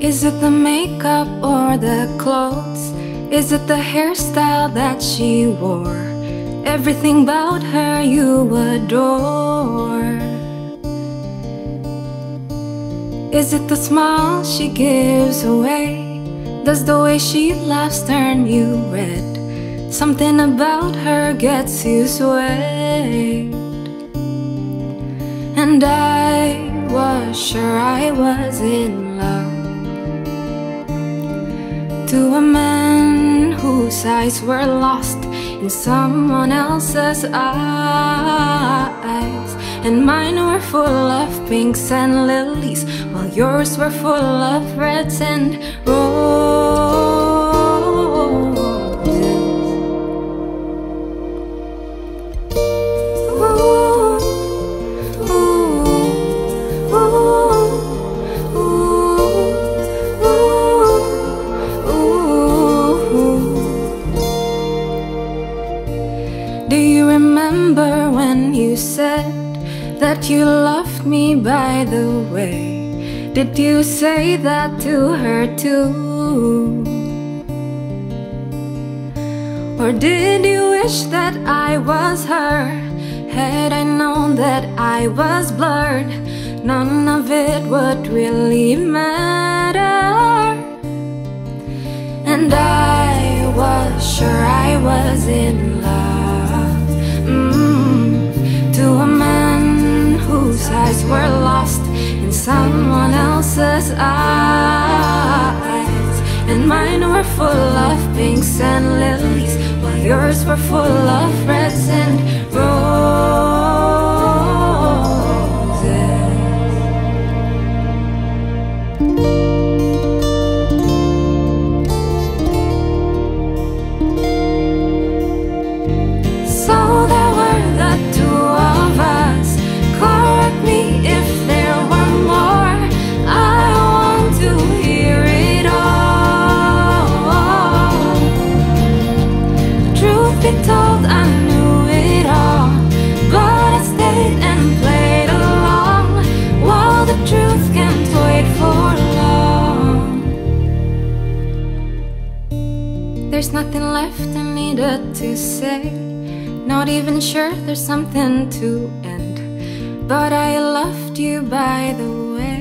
Is it the makeup or the clothes? Is it the hairstyle that she wore? Everything about her you adore. Is it the smile she gives away? Does the way she laughs turn you red? Something about her gets you swayed. And I was sure I was in love, to a man whose eyes were lost in someone else's eyes. And mine were full of pinks and lilies, while yours were full of reds and roses. Ooh, ooh, ooh, ooh, ooh, ooh. Do you remember when you said that you loved me, by the way? Did you say that to her too? Or did you wish that I was her? Had I known that I was blurred, none of it would really matter. And I was sure I was in love, to a man whose eyes were lost in someone else's eyes. And mine were full of pinks and lilies, while yours were full of reds and roses. There's nothing left I needed to say, not even sure there's something to end, but I loved you by the way.